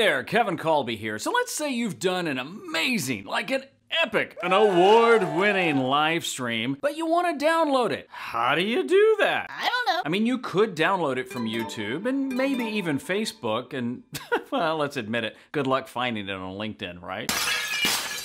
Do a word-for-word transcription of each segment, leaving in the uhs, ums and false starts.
there, Kevin Colby here. So let's say you've done an amazing, like an epic, an award-winning live stream, but you want to download it. How do you do that? I don't know. I mean, you could download it from YouTube and maybe even Facebook and, well, let's admit it, good luck finding it on LinkedIn, right?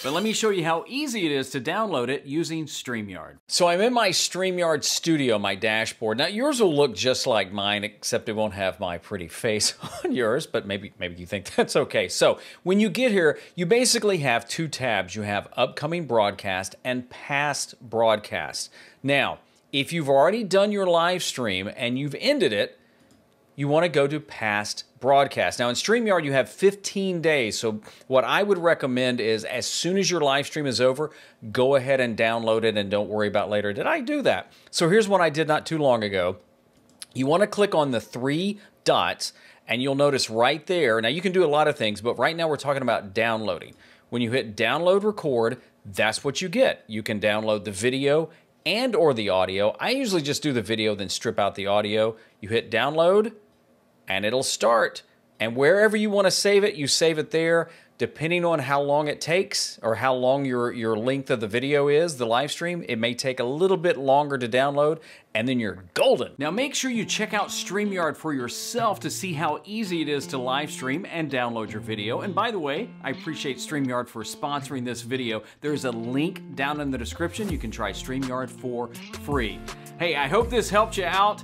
But let me show you how easy it is to download it using StreamYard. So I'm in my StreamYard studio, my dashboard. Now yours will look just like mine, except it won't have my pretty face on yours, but maybe, maybe you think that's okay. So when you get here, you basically have two tabs. You have upcoming broadcast and past broadcast. Now, if you've already done your live stream and you've ended it, you want to go to past broadcast. Now in StreamYard, you have fifteen days. So what I would recommend is as soon as your live stream is over, go ahead and download it and don't worry about later. Did I do that? So here's one I did not too long ago. You want to click on the three dots and you'll notice right there. Now you can do a lot of things, but right now we're talking about downloading. When you hit download record, that's what you get. You can download the video and or the audio. I usually just do the video, then strip out the audio. You hit download, and it'll start. And wherever you want to save it, you save it there. Depending on how long it takes or how long your, your length of the video is, the live stream, it may take a little bit longer to download, and then you're golden. Now make sure you check out StreamYard for yourself to see how easy it is to live stream and download your video. And by the way, I appreciate StreamYard for sponsoring this video. There's a link down in the description. You can try StreamYard for free. Hey, I hope this helped you out.